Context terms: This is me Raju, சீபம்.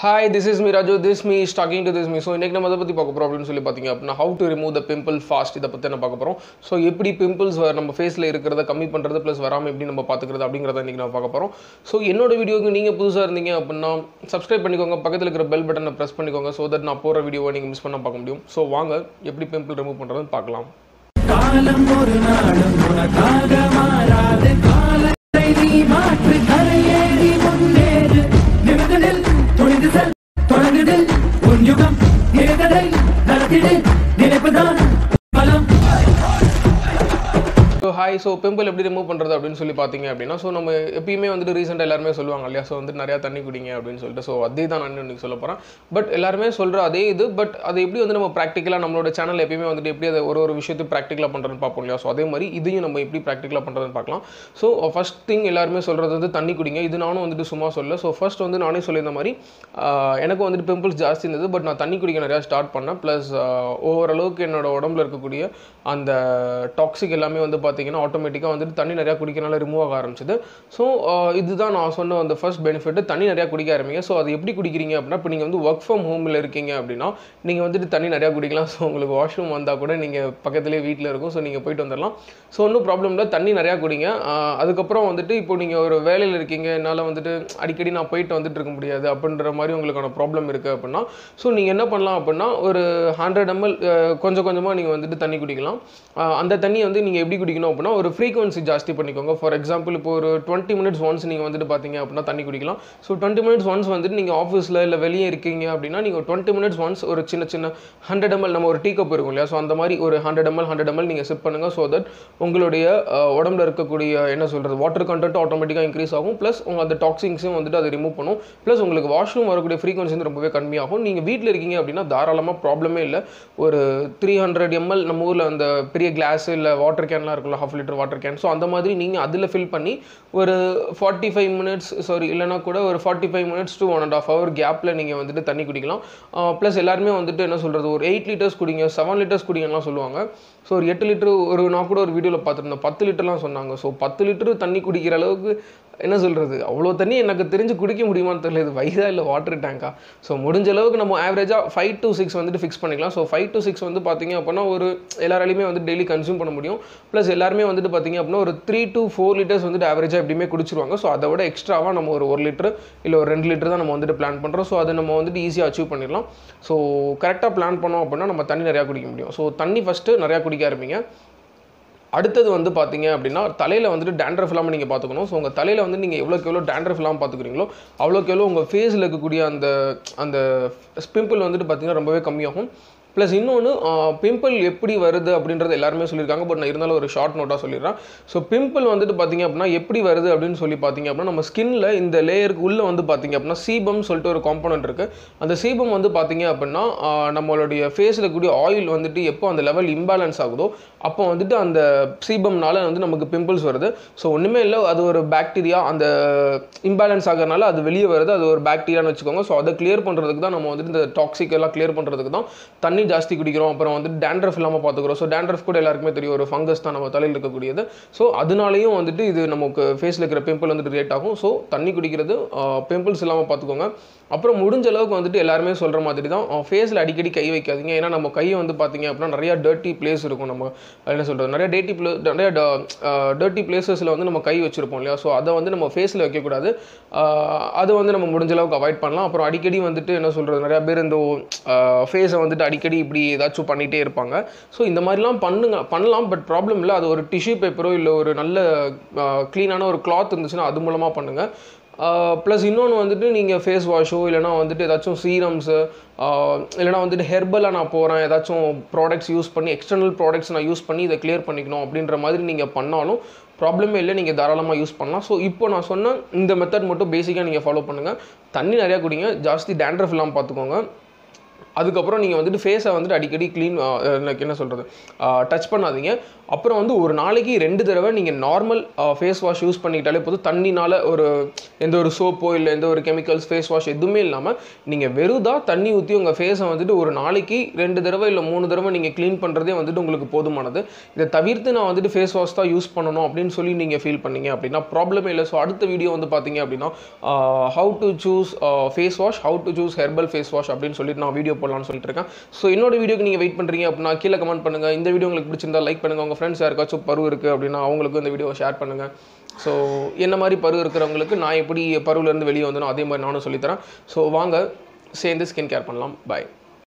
Hi, this is me Raju. This me is talking to this me. So, இன்னைக்கு நம்ம பத்தி பார்க்க போறோம்னு சொல்லி பாத்தீங்க அப்படினா how to remove the pimple fast இத பத்தி நான் பார்க்க போறோம். So, எப்படி pimples நம்ம ஃபேஸ்ல இருக்குறத கம்மி பண்றது plus வராம எப்படி நம்ம பாத்துக்கிறது அப்படிங்கறத இன்னைக்கு நான் பார்க்க போறோம். So, என்னோட வீடியோக்கு நீங்க புதுசா இருந்தீங்க அப்படினா subscribe பண்ணிக்கோங்க. பக்கத்துல இருக்கிற bell button-ஐ press பண்ணிக்கோங்க so that நான் போற வீடியோவை நீங்க மிஸ் பண்ணாம பார்க்க முடியும். So, வாங்க எப்படி pimple remove பண்றதுன்னு பார்க்கலாம். காலம் ஒரு நாளும் உனக்காக மாறாது காலத்தை நீ மாற்றி கரையேறி முன்னேறு நிமிடத்தில் So hi, so pimple எப்படி remove பண்றது அப்படினு சொல்லி பாத்தீங்க அப்படினா சோ நம்ம எப்பயுமே வந்து ரீசன்ட்டா எல்லாரும் சொல்லுவாங்க இல்லையா சோ வந்து நிறைய தண்ணி குடிங்க அப்படினு சொல்லிட்டு சோ அதே தான் நான் உங்களுக்கு சொல்ல போறேன் பட் எல்லாரும் சொல்ற அதே இது பட் அது எப்படி வந்து நம்ம பிராக்டிகலா நம்மளோட சேனல்ல எப்பயுமே வந்து எப்படி ஒரு விஷயத்தை பிராக்டிகலா பண்றதுன்னு பாப்போம் இல்லையா சோ அதே மாதிரி இதையும் நம்ம எப்படி பிராக்டிகலா பண்றதுன்னு பார்க்கலாம் சோ ஃபர்ஸ்ட் திங் எல்லாரும் சொல்றது வந்து தண்ணி குடிங்க இது நானும் வந்து சும்மா சொல்ல சோ ஃபர்ஸ்ட் வந்து நானே சொல்லின மாதிரி எனக்கு வந்து பிம்பிள்ஸ் ஜாஸ்தி இருந்தது பட் நான் தண்ணி குடிக்க நிறைய ஸ்டார்ட் பண்ணேன் ப்ளஸ் ஓவர் அளவுக்கு என்னோட உடம்புல இருக்கக்கூடிய அந்த டாக்ஸிக் எல்லாமே வந்து ஆட்டோமேட்டிக்கா வந்து தண்ணி நிறைய குடிக்கனால ரிமூவ் ஆக ஆரம்பிச்சது சோ இதுதான் நான் சொன்ன அந்த ஃபர்ஸ்ட் பெனிஃபிட் தண்ணி நிறைய குடிக்க ஆரம்பிங்க சோ அது எப்படி குடிக்கிறீங்க அப்படினா இப்போ நீங்க வந்து வர்க் फ्रॉम ஹோம்ல இருக்கீங்க அப்படினா நீங்க வந்து தண்ணி நிறைய குடிக்கலாம் சோ உங்களுக்கு வாஷ்ரூம் வந்தா கூட நீங்க பக்கத்துலயே வீட்ல இருக்கும் சோ நீங்க போய் வந்துறலாம் சோ ஒன்னும் ப்ராப்ளம் இல்ல தண்ணி நிறைய குடிங்க அதுக்கு அப்புறம் வந்து இப்போ நீங்க ஒரு வேலையில இருக்கீங்க என்னால வந்து அடிக்கடி நான் போய் வந்துட்டு இருக்க முடியாது அப்படின்ற மாதிரி உங்களுக்கான ப்ராப்ளம் இருக்கு அப்படினா சோ நீங்க என்ன பண்ணலாம் அப்படினா ஒரு 100 ml கொஞ்சம் கொஞ்சமா நீங்க வந்து தண்ணி குடிக்கலாம் அந்த தண்ணி வந்து நீங்க எப்படி குடிக்கணும் அப்படினா ஒரு frequency ஜாஸ்தி பண்ணிக்கோங்க ஃபார் எக்ஸாம்பிள் இப்போ ஒரு 20 minutes once நீங்க வந்து பாத்தீங்க அப்படினா தண்ணி குடிக்கலாம் சோ 20 minutes once வந்து நீங்க ஆபீஸ்ல இல்ல வெளியே இருக்கீங்க அப்படினா நீங்க 20 minutes once ஒரு சின்ன 100 ml நம்ம ஒரு டீ கப் இருக்கும் இல்லையா சோ அந்த மாதிரி ஒரு 100 ml நீங்க சிப் பண்ணுங்க so that உங்களுடைய உடம்புல இருக்கக்கூடிய என்ன சொல்றது வாட்டர் கண்டென்ட் ஆட்டோமேட்டிக்கா இன்கிரீஸ் ஆகும் ப்ளஸ் அந்த டாக்ஸின்ஸும் வந்து அது ரிமூவ் பண்ணும் ப்ளஸ் உங்களுக்கு வாஷ்ரூம் வரக்கூடிய frequency வந்து ரொம்பவே கம்மியாகும் நீங்க வீட்ல இருக்கீங்க அப்படினா தாராளமா ப்ராப்ளமே இல்ல ஒரு 300 ml நம்ம ஊர்ல அந்த பெரிய கிளாஸ் இல்ல வாட்டர் கேன் இருக்குல half liter water can so அந்த மாதிரி நீங்க அதுல fill பண்ணி ஒரு 45 minutes sorry இல்லனா கூட ஒரு 45 minutes to 1.5 hour gapல நீங்க வந்து தண்ணி குடிக்கலாம் plus எல்லாரும் வந்து என்ன சொல்றது ஒரு 8 liters குடிங்க 7 liters குடிங்கனா சொல்லுவாங்க சோ ஒரு 8 liter ஒரு நான் கூட ஒரு வீடியோல பாத்துட்டேன் 10 literலாம் சொன்னாங்க சோ 10 liter தண்ணி குடிக்கிற அளவுக்கு என்ன சொல்றது அவ்ளோ தண்ணி எனக்கு தெரிஞ்சு குடிக்க முடியுமான்னு தெரியல இது வைரா இல்ல வாட்டர் டேங்கா சோ முடிஞ்ச அளவுக்கு நம்ம ஆவரேஜா 5 to 6 வந்து ஃபிக்ஸ் பண்ணிக்கலாம் சோ 5 to 6 வந்து பாத்தீங்க அப்படினா ஒரு எல்லாராலயுமே வந்து டெய்லி கன்சூம் பண்ண முடியும் ப்ளஸ் எல்லாரும் வந்து பாத்தீங்க அப்படினா ஒரு 3 to 4 liters வந்து ஆவரேஜா எப்படிமே குடிச்சுடுவாங்க சோ அதோட எக்ஸ்ட்ராவா நம்ம ஒரு 1 liter இல்ல ஒரு 2 liter தான் நம்ம வந்து பிளான் பண்றோம் சோ அது நம்ம வந்து ஈஸியா அச்சீவ் பண்ணிரலாம் சோ கரெக்ட்டா பிளான் பண்ணோம் அப்படினா நம்ம தண்ணி நிறைய குடிக்க முடியும் சோ தண்ணி ஃபர்ஸ்ட் நிறைய குடிக்க ஆரம்பிங்க அடுத்து வந்து பாத்தீங்க அப்படினா தலையில வந்து dandruff இல்லாம நீங்க பாத்துக்கணும் சோ உங்க தலையில வந்து நீங்க எவ்வளவுக்கு எவ்வளவு dandruff இல்லாம பாத்துக்குறீங்களோ அவ்வளவுக்கு எவ்வளவு உங்க ஃபேஸ்ல இருக்க கூடிய அந்த அந்த பிம்பிள் வந்து பாத்தீங்கன்னா ரொம்பவே கம்மியாகும் ப்ளஸ் இன்னொன்று பிம்பிள் எப்படி வருது அப்படின்றது எல்லாருமே சொல்லியிருக்காங்க பட் நான் இருந்தாலும் ஒரு ஷார்ட் நோட்டாக சொல்லிடுறேன் ஸோ பிம்பிள் வந்துட்டு பார்த்தீங்க அப்படின்னா எப்படி வருது அப்படின்னு சொல்லி பார்த்தீங்க அப்படின்னா நம்ம ஸ்கின்ல இந்த லேயருக்கு உள்ளே வந்து பார்த்தீங்க அப்படின்னா சீபம் சொல்லிட்டு ஒரு காம்பனண்ட் இருக்குது அந்த சீபம் வந்து பார்த்தீங்க அப்படின்னா நம்மளுடைய ஃபேஸில் கூடிய ஆயில் வந்துட்டு எப்போ அந்த லெவல் இம்பேலன்ஸ் ஆகுதோ அப்போ வந்துட்டு அந்த சீபம்னால வந்து நமக்கு பிம்பிள்ஸ் வருது ஸோ ஒன்றுமே இல்லை அது ஒரு பாக்டீரியா அந்த இம்பேலன்ஸ் ஆகிறதுனால அது வெளியே வருது அது ஒரு பாக்டீரியான்னு வச்சுக்கோங்க ஸோ அதை கிளியர் பண்ணுறதுக்கு தான் நம்ம வந்துட்டு இந்த டாக்ஸிக் எல்லாம் கிளியர் பண்ணுறதுக்கு தான் தண்ணி ஜாஸ்தி குடிக்கிறோம் அப்புறம் வந்து dandruff இல்லாம பாத்துக்குறோம் சோ dandruff கூட எல்லாருக்குமே தெரியும் ஒரு ஃபங்கஸ் தான் நம்ம தலையில இருக்க கூடியது சோ அதனாலயும் வந்துட்டு இது நமக்கு ஃபேஸ்ல இருக்கிற பிம்பிள் வந்து கிரியேட் ஆகும் சோ தண்ணி குடிக்கிறது பிம்பிள்ஸ் இல்லாம பாத்துக்கோங்க அப்புறம் முடிஞ்ச அளவுக்கு வந்துட்டு எல்லாரும் சொல்ற மாதிரி தான் ஃபேஸ்ல அடிக்கடி கை வைக்காதீங்க ஏன்னா நம்ம கை வந்து பாத்தீங்க அப்படினா நிறைய dirty place இருக்கும் நம்ம என்ன சொல்றது நிறைய dirty places-ல வந்து நம்ம கை வச்சிருப்போம் இல்லையா சோ அத வந்து நம்ம ஃபேஸ்ல வைக்க கூடாது அது வந்து நம்ம முடிஞ்ச அளவுக்கு அவாய்ட் பண்ணலாம் அப்புறம் அடிக்கடி வந்துட்டு என்ன சொல்றது நிறைய பேர் இந்த ஃபேஸை வந்து அடிக்கடி இப்படி ஏதாச்சும் பண்ணிட்டே இருப்பாங்க சோ இந்த மாதிரிலாம் பண்ணலாம் பட் ப்ராப்ளம் இல்லை அது ஒரு டிஷ்யூ பேப்பரோ இல்லை ஒரு நல்ல க்ளீனான ஒரு கிளாத் இருந்துச்சுன்னா அது மூலமா பண்ணுங்க ப்ளஸ் இன்னொன்று வந்துட்டு நீங்கள் ஃபேஸ் வாஷோ இல்லைனா வந்துட்டு ஏதாச்சும் சீரம்ஸு இல்லைனா வந்துட்டு ஹெர்பலாக நான் போகிறேன் ஏதாச்சும் ப்ராடக்ட்ஸ் யூஸ் பண்ணி எக்ஸ்டர்னல் ப்ராடக்ட்ஸ் நான் யூஸ் பண்ணி இதை கிளியர் பண்ணிக்கணும் அப்படின்ற மாதிரி நீங்கள் பண்ணாலும் ப்ராப்ளமே இல்லை நீங்கள் தாராளமாக யூஸ் பண்ணலாம் ஸோ இப்போ நான் சொன்ன இந்த மெத்தட் மட்டும் பேசிக்காக நீங்கள் ஃபாலோ பண்ணுங்கள் தண்ணி நிறையா குடிங்க ஜாஸ்தி dandruff இல்லாமல் பார்த்துக்கோங்க அதுக்கப்புறம் நீங்கள் வந்துட்டு ஃபேஸை வந்துட்டு அடிக்கடி க்ளீன் என்ன சொல்கிறது டச் பண்ணாதீங்க. அப்புறம் வந்து ஒரு நாளைக்கு 2 தடவை நீங்கள் நார்மல் ஃபேஸ் வாஷ் யூஸ் பண்ணிக்கிட்டாலே போதும். தண்ணினால் ஒரு எந்த ஒரு சோப்போ இல்லை எந்த ஒரு கெமிக்கல்ஸ் ஃபேஸ் வாஷ் எதுவுமே இல்லாமல் நீங்கள் வெறுதாக தண்ணி ஊற்றி உங்கள் ஃபேஸை வந்துட்டு ஒரு நாளைக்கு 2 தடவை இல்லை 3 தடவை நீங்கள் க்ளீன் பண்ணுறதே வந்துட்டு உங்களுக்கு போதுமானது. இதை தவிர்த்து நான் வந்துட்டு ஃபேஸ் வாஷ் தான் யூஸ் பண்ணணும் அப்படின்னு சொல்லி நீங்கள் ஃபீல் பண்ணீங்க அப்படின்னா ப்ராப்ளமே இல்லை. ஸோ அடுத்த வீடியோ வந்து பார்த்தீங்க அப்படின்னா how to choose face wash, how to choose herbal face wash அப்படின்னு சொல்லிட்டு நான் வீடியோ போடலாம்னு சொல்லிட்டு இருக்கேன். ஸோ என்னோட வீடியோக்கு நீங்கள் வெயிட் பண்ணுறீங்க அப்படின்னா கீழே கமெண்ட் பண்ணுங்கள். இந்த வீடியோ உங்களுக்கு பிடிச்சிருந்தா லைக் பண்ணுங்கள். உங்கள் ஃப்ரெண்ட்ஸ் யாருக்காச்சும் பரு இருக்குது அப்படின்னா அவங்களுக்கும் இந்த வீடியோவை ஷேர் பண்ணுங்கள். ஸோ என்ன மாதிரி பரு இருக்கிறவங்களுக்கு நான் எப்படி பருவிலேருந்து வெளியே வந்தேனோ அதே மாதிரி நானும் சொல்லித்தரேன். ஸோ வாங்க சேர்ந்து ஸ்கின் கேர் பண்ணலாம். பாய்.